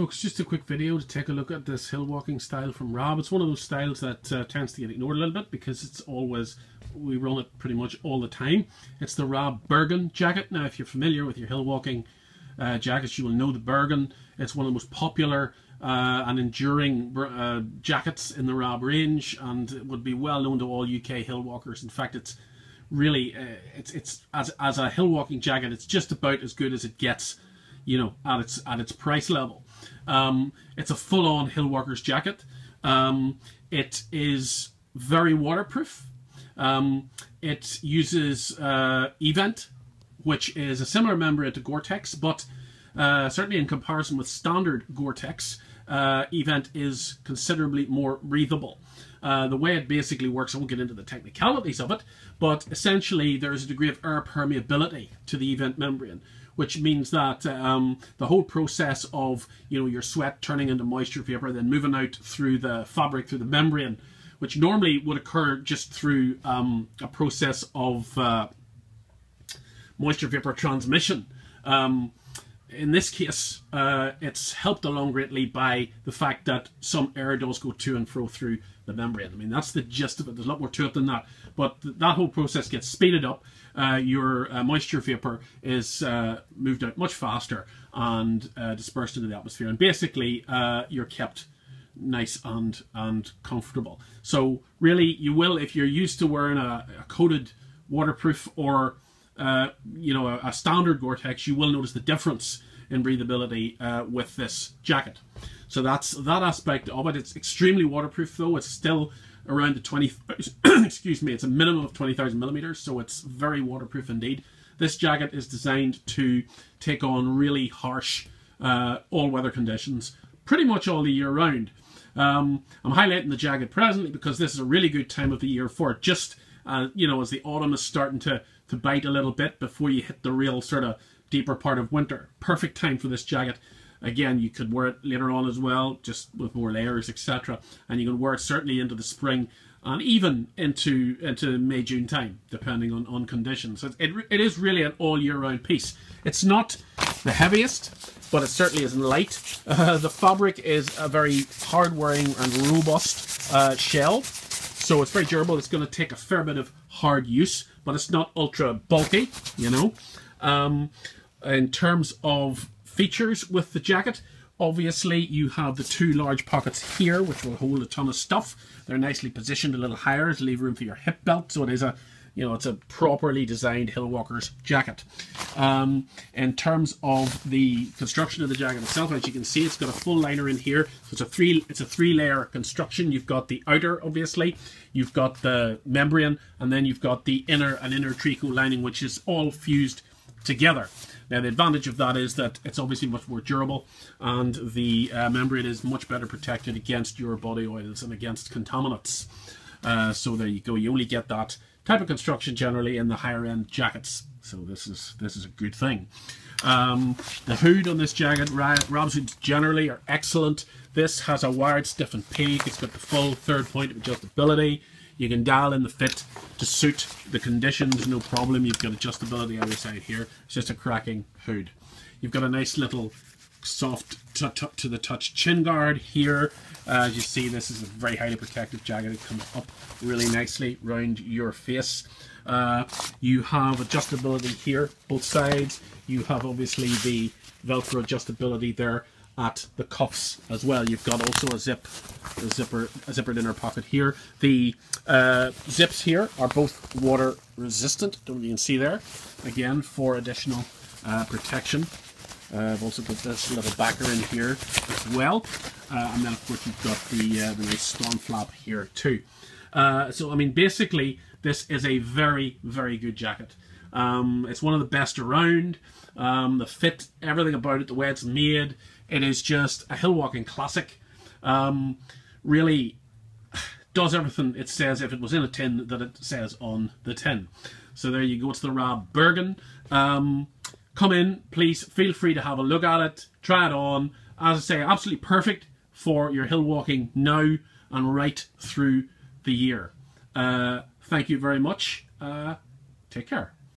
Folks, just a quick video to take a look at this hill walking style from Rab. It's one of those styles that tends to get ignored a little bit because it's always, we run it pretty much all the time. It's the Rab Bergen jacket. Now if you're familiar with your hill walking jackets, you will know the Bergen. It's one of the most popular and enduring jackets in the Rab range, and it would be well known to all UK hill walkers. In fact, it's really, as a hill walking jacket, it's just about as good as it gets, you know, at its price level. It's a full-on hill walkers jacket. It is very waterproof. It uses eVent, which is a similar membrane to Gore-Tex, but certainly in comparison with standard Gore-Tex, eVent is considerably more breathable. The way it basically works, I won't get into the technicalities of it, but essentially there is a degree of air permeability to the eVent membrane, which means that the whole process of, you know, your sweat turning into moisture vapor, then moving out through the fabric, through the membrane, which normally would occur just through a process of moisture vapor transmission. In this case, it's helped along greatly by the fact that some air does go to and fro through the membrane. I mean, that's the gist of it. There's a lot more to it than that. But that whole process gets speeded up. Your moisture vapor is moved out much faster and dispersed into the atmosphere. And basically, you're kept nice and comfortable. So really, you will, if you're used to wearing a coated waterproof or you know, a standard Gore-Tex, you will notice the difference in breathability with this jacket. So that's that aspect of it. It's extremely waterproof, though. It's still around the 20, excuse me, it's a minimum of 20,000 millimeters, so it's very waterproof indeed. This jacket is designed to take on really harsh all-weather conditions pretty much all the year round. I'm highlighting the jacket presently because this is a really good time of the year for it. Just you know, as the autumn is starting to bite a little bit before you hit the real sort of deeper part of winter. Perfect time for this jacket. Again, you could wear it later on as well, just with more layers, etc. And you can wear it certainly into the spring and even into May, June time, depending on conditions. It is really an all year round piece. It's not the heaviest, but it certainly isn't light. The fabric is a very hard wearing and robust shell. So it's very durable. It's going to take a fair bit of hard use, but it's not ultra bulky, you know. In terms of features with the jacket, obviously you have the two large pockets here, which will hold a ton of stuff. They're nicely positioned a little higher to leave room for your hip belt. So it is a, you know, it's a properly designed hill walker's jacket. In terms of the construction of the jacket itself, as you can see, it's got a full liner in here. So it's a three-layer construction. You've got the outer, obviously, you've got the membrane, and then you've got the inner tricot lining, which is all fused together. Now the advantage of that is that it's obviously much more durable, and the membrane is much better protected against your body oils and against contaminants. So there you go. You only get that type of construction generally in the higher end jackets, so this is a good thing. The hood on this jacket, Rab's hoods generally are excellent. This has a wired stiffened peak. It's got the full third point of adjustability. You can dial in the fit to suit the conditions, no problem. You've got adjustability on the side here. It's just a cracking hood. You've got a nice little soft to the touch chin guard here. As you see, this is a very highly protective jacket. It comes up really nicely round your face. You have adjustability here, both sides. You have obviously the Velcro adjustability there at the cuffs as well. You've got also a zippered inner pocket here. The zips here are both water resistant. Don't know if you can see there. Again, for additional protection. I've also got this little backer in here as well, and then of course you've got the nice storm flap here too. So I mean, basically this is a very, very good jacket. It's one of the best around. The fit, everything about it, the way it's made, it is just a hill walking classic. Really does everything it says, if it was in a tin, that it says on the tin. So there you go. It's the Rab Bergen. Come in, please feel free to have a look at it, try it on. As I say, absolutely perfect for your hill walking now and right through the year. Thank you very much. Take care.